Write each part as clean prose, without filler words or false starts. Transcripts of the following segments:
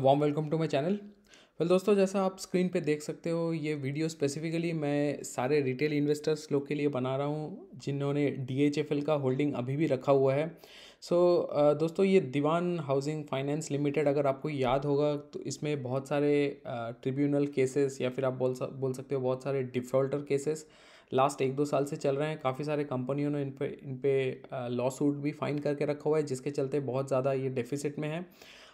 Warm welcome to my channel. Well दोस्तों, जैसा आप स्क्रीन पे देख सकते हो, ये वीडियो स्पेसिफिकली मैं सारे रिटेल इन्वेस्टर्स लोग के लिए बना रहा हूँ जिन्होंने DHFL का होल्डिंग अभी भी रखा हुआ है। सो दोस्तों, ये दीवान हाउसिंग फाइनेंस लिमिटेड, अगर आपको याद होगा तो इसमें बहुत सारे ट्रिब्यूनल केसेस या फिर आप बोल सकते हो बहुत सारे डिफ़ॉल्टर केसेस लास्ट 1-2 साल से चल रहे हैं। काफ़ी सारे कंपनियों ने इन पे लॉ सूट भी फाइन करके रखा हुआ है, जिसके चलते बहुत ज़्यादा ये डेफिसिट में है।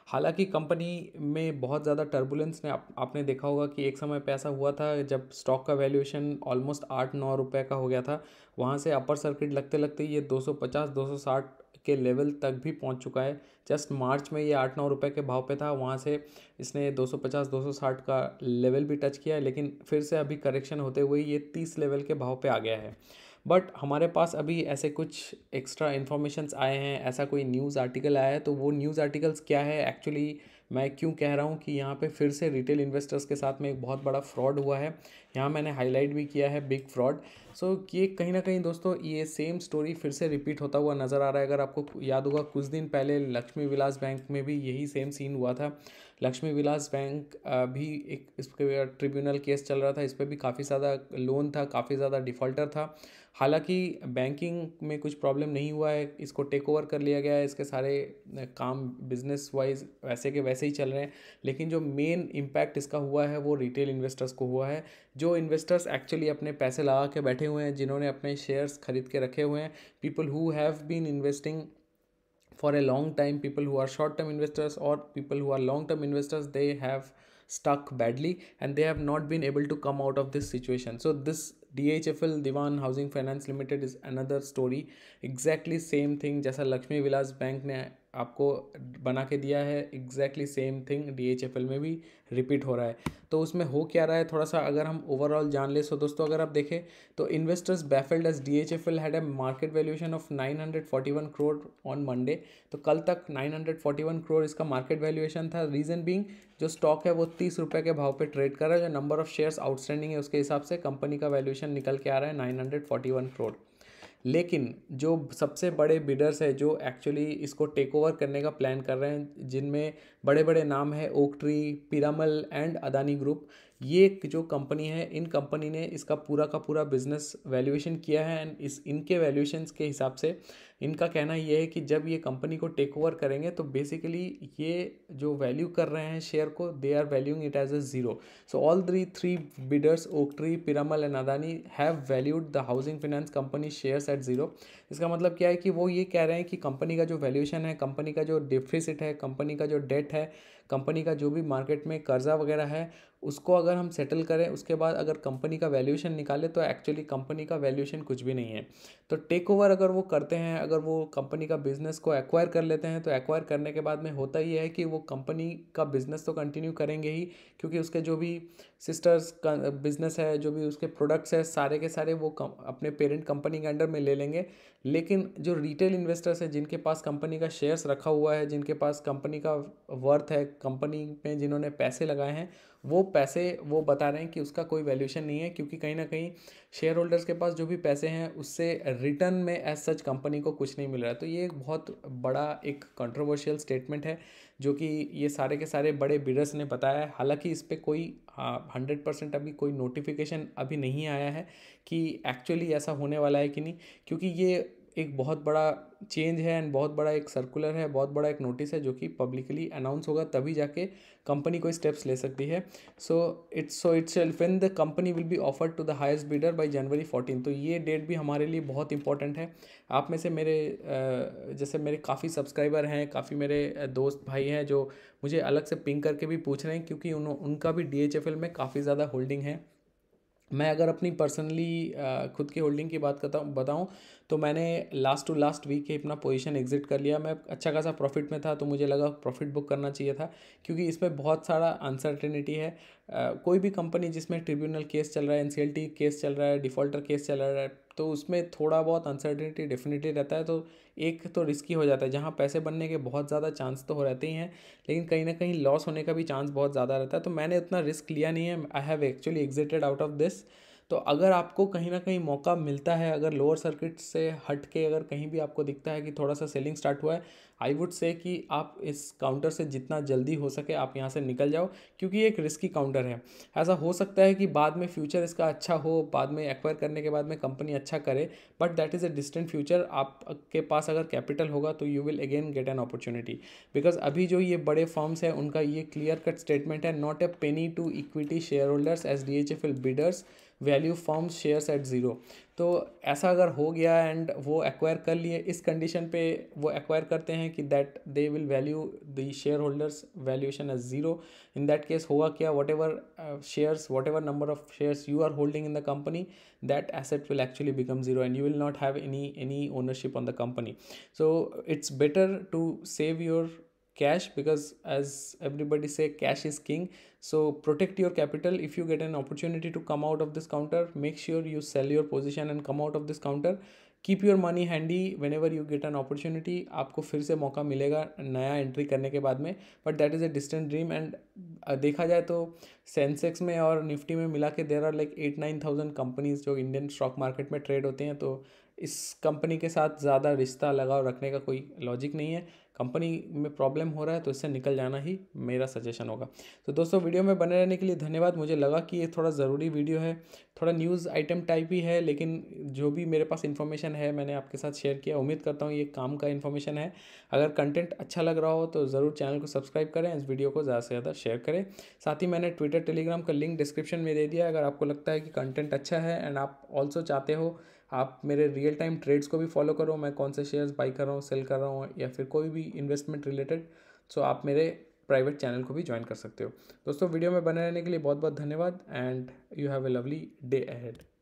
हालांकि कंपनी में बहुत ज़्यादा टर्बुलेंस ने आपने देखा होगा कि एक समय पैसा हुआ था जब स्टॉक का वैल्यूएशन ऑलमोस्ट 8-9 रुपये का हो गया था। वहाँ से अपर सर्किट लगते लगते ये 250-260 के लेवल तक भी पहुँच चुका है। जस्ट मार्च में ये 8-9 रुपये के भाव पे था, वहाँ से इसने 250-260 का लेवल भी टच किया है, लेकिन फिर से अभी करेक्शन होते हुए ये 30 लेवल के भाव पे आ गया है। बट हमारे पास अभी ऐसे कुछ एक्स्ट्रा इन्फॉर्मेशंस आए हैं, ऐसा कोई न्यूज़ आर्टिकल आया है, तो वो न्यूज़ आर्टिकल्स क्या है, एक्चुअली मैं क्यों कह रहा हूँ कि यहाँ पे फिर से रिटेल इन्वेस्टर्स के साथ में एक बहुत बड़ा फ्रॉड हुआ है। यहाँ मैंने हाईलाइट भी किया है बिग फ्रॉड। सो ये कहीं ना कहीं दोस्तों ये सेम स्टोरी फिर से रिपीट होता हुआ नज़र आ रहा है। अगर आपको याद होगा, कुछ दिन पहले लक्ष्मी विलास बैंक में भी यही सेम सीन हुआ था। लक्ष्मी विलास बैंक भी एक इसके ट्रिब्यूनल केस चल रहा था, इस पर भी काफ़ी ज़्यादा लोन था, काफ़ी ज़्यादा डिफ़ॉल्टर था। हालांकि बैंकिंग में कुछ प्रॉब्लम नहीं हुआ है, इसको टेक ओवर कर लिया गया है, इसके सारे काम बिजनेस वाइज वैसे के वैसे ही चल रहे हैं। लेकिन जो मेन इम्पैक्ट इसका हुआ है वो रिटेल इन्वेस्टर्स को हुआ है, जो इन्वेस्टर्स एक्चुअली अपने पैसे लगा के बैठे हुए हैं, जिन्होंने अपने शेयर्स खरीद के रखे हुए हैं। People who have been investing for a long time, people who are short term investors और people who are long term investors, they have stuck badly and they have not been able to come out of this situation. So this DHFL Dewan Housing Finance Limited is another story, exactly same thing जैसा Lakshmi Vilas bank ने आपको बना के दिया है, exactly same thing DHFL में भी repeat हो रहा है। तो उसमें हो क्या रहा है, थोड़ा सा अगर हम ओवरऑल जान ले। सो दोस्तों, अगर आप देखें तो investors baffled as DHFL had a market valuation of 941 crore on Monday. तो कल तक 941 करोड़ इसका मार्केट वैल्यूएशन था। रीज़न बीइंग जो स्टॉक है वो 30 रुपये के भाव पे ट्रेड कर रहा है, जो नंबर ऑफ शेयर्स आउटस्टैंडिंग है उसके हिसाब से कंपनी का वैल्यूएशन निकल के आ रहा है 941 करोड़। लेकिन जो सबसे बड़े बिडर्स है, जो एक्चुअली इसको टेक ओवर करने का प्लान कर रहे हैं, जिनमें बड़े बड़े नाम है Oaktree, Piramal and Adani group, ये जो कंपनी है, इन कंपनी ने इसका पूरा का पूरा बिजनेस वैल्यूएशन किया है। एंड इनके वैल्यूएशंस के हिसाब से इनका कहना ये है कि जब ये कंपनी को टेक ओवर करेंगे तो बेसिकली ये जो वैल्यू कर रहे हैं शेयर को, they are valuing it as a zero. So all three bidders, Oaktree, Piramal and Adani, have valued the housing finance company shares at zero. इसका मतलब क्या है कि वो ये कह रहे हैं कि कंपनी का जो वैल्यूएशन है, कंपनी का जो डिफिसिट है, कंपनी का जो डेट है, कंपनी का जो भी मार्केट में कर्जा वगैरह है, उसको अगर हम सेटल करें, उसके बाद अगर कंपनी का वैल्यूएशन निकाले तो एक्चुअली कंपनी का वैल्यूएशन कुछ भी नहीं है। तो टेक ओवर अगर वो करते हैं, अगर वो कंपनी का बिज़नेस को एक्वायर कर लेते हैं, तो एक्वायर करने के बाद में होता ही है कि वो कंपनी का बिज़नेस तो कंटिन्यू करेंगे ही, क्योंकि उसके जो भी सिस्टर्स का बिज़नेस है, जो भी उसके प्रोडक्ट्स है, सारे के सारे वो अपने पेरेंट कंपनी के अंडर में ले लेंगे। लेकिन जो रिटेल इन्वेस्टर्स हैं, जिनके पास कंपनी का शेयर्स रखा हुआ है, जिनके पास कंपनी का वर्थ है, कंपनी में जिन्होंने पैसे लगाए हैं, वो पैसे वो बता रहे हैं कि उसका कोई वैल्यूएशन नहीं है, क्योंकि कहीं ना कहीं शेयर होल्डर्स के पास जो भी पैसे हैं उससे रिटर्न में एज सच कंपनी को कुछ नहीं मिल रहा है। तो ये एक बहुत बड़ा एक कंट्रोवर्शियल स्टेटमेंट है जो कि ये सारे के सारे बड़े बिडर्स ने बताया है। हालांकि इस पे कोई 100% अभी कोई नोटिफिकेशन अभी नहीं आया है कि एक्चुअली ऐसा होने वाला है कि नहीं, क्योंकि ये एक बहुत बड़ा चेंज है एंड बहुत बड़ा एक सर्कुलर है, बहुत बड़ा एक नोटिस है जो कि पब्लिकली अनाउंस होगा, तभी जाके कंपनी कोई स्टेप्स ले सकती है। So it's when the company will be offered to the highest bidder by January 14। तो ये डेट भी हमारे लिए बहुत इंपॉर्टेंट है। आप में से मेरे काफ़ी सब्सक्राइबर हैं, काफ़ी मेरे दोस्त भाई हैं जो मुझे अलग से पिंग करके भी पूछ रहे हैं, क्योंकि उनका भी DHFL में काफ़ी ज़्यादा होल्डिंग है। मैं अगर अपनी पर्सनली खुद की होल्डिंग की बात बताऊं तो मैंने लास्ट वीक अपना पोजीशन एग्जिट कर लिया। मैं अच्छा खासा प्रॉफिट में था, तो मुझे लगा प्रॉफिट बुक करना चाहिए था, क्योंकि इसमें बहुत सारा अनसर्टेनिटी है। कोई भी कंपनी जिसमें ट्रिब्यूनल केस चल रहा है, NCLT केस चल रहा है, डिफ़ॉल्टर केस चल रहा है, तो उसमें थोड़ा बहुत अनसर्टेनिटी डेफिनेटली रहता है। तो एक तो रिस्की हो जाता है, जहाँ पैसे बनने के बहुत ज़्यादा चांस तो हो रहते ही हैं, लेकिन कहीं ना कहीं लॉस होने का भी चांस बहुत ज़्यादा रहता है। तो मैंने उतना रिस्क लिया नहीं है, I have actually exited out of this. तो अगर आपको कहीं ना कहीं मौका मिलता है, अगर लोअर सर्किट से हट के अगर कहीं भी आपको दिखता है कि थोड़ा सा सेलिंग स्टार्ट हुआ है, आई वुड से कि आप इस काउंटर से जितना जल्दी हो सके आप यहाँ से निकल जाओ, क्योंकि ये एक रिस्की काउंटर है। ऐसा हो सकता है कि बाद में फ्यूचर इसका अच्छा हो, बाद में एक्वायर करने के बाद में कंपनी अच्छा करे, but that is a distant future. आपके पास अगर कैपिटल होगा तो you will again get an opportunity, because अभी जो ये बड़े फर्म्स हैं उनका ये क्लियर कट स्टेटमेंट है, not a penny to equity share holders as DHFL bidders value form shares at zero. तो ऐसा अगर हो गया एंड वो एक्वायर कर लिए, इस कंडीशन पे वो एक्वायर करते हैं कि that they will value the share holders valuation as zero. In that case होगा क्या, whatever number of shares you are holding in the company, that asset will actually become zero and you will not have any ownership on the company. So it's better to save your cash, because as everybody say, cash is king. So protect your capital. If you get an opportunity to come out of this counter, make sure you sell your position and come out of this counter. Keep your money handy whenever you get an opportunity. आपको फिर से मौका मिलेगा नया entry करने के बाद में, but that is a distant dream. And देखा जाए तो सेंसेक्स में और निफ्टी में मिला के देयर आर लाइक 8-9,000 कंपनीज जो इंडियन स्टॉक मार्केट में ट्रेड होते हैं, तो इस कंपनी के साथ ज़्यादा रिश्ता लगाव रखने का कोई लॉजिक नहीं है। कंपनी में प्रॉब्लम हो रहा है तो इससे निकल जाना ही मेरा सजेशन होगा। तो दोस्तों, वीडियो में बने रहने के लिए धन्यवाद। मुझे लगा कि ये थोड़ा ज़रूरी वीडियो है, थोड़ा न्यूज़ आइटम टाइप ही है, लेकिन जो भी मेरे पास इन्फॉर्मेशन है मैंने आपके साथ शेयर किया। उम्मीद करता हूँ ये काम का इन्फॉर्मेशन है। अगर कंटेंट अच्छा लग रहा हो तो ज़रूर चैनल को सब्सक्राइब करें, इस वीडियो को ज़्यादा से ज़्यादा शेयर करें। साथ ही मैंने ट्विटर टेलीग्राम का लिंक डिस्क्रिप्शन में दे दिया। अगर आपको लगता है कि कंटेंट अच्छा है एंड आप ऑल्सो चाहते हो आप मेरे रियल टाइम ट्रेड्स को भी फॉलो करो, मैं कौन से शेयर्स बाई कर रहा हूँ, सेल कर रहा हूँ, या फिर कोई भी इन्वेस्टमेंट रिलेटेड, सो आप मेरे प्राइवेट चैनल को भी ज्वाइन कर सकते हो। दोस्तों, वीडियो में बने रहने के लिए बहुत बहुत धन्यवाद and you have a lovely day ahead.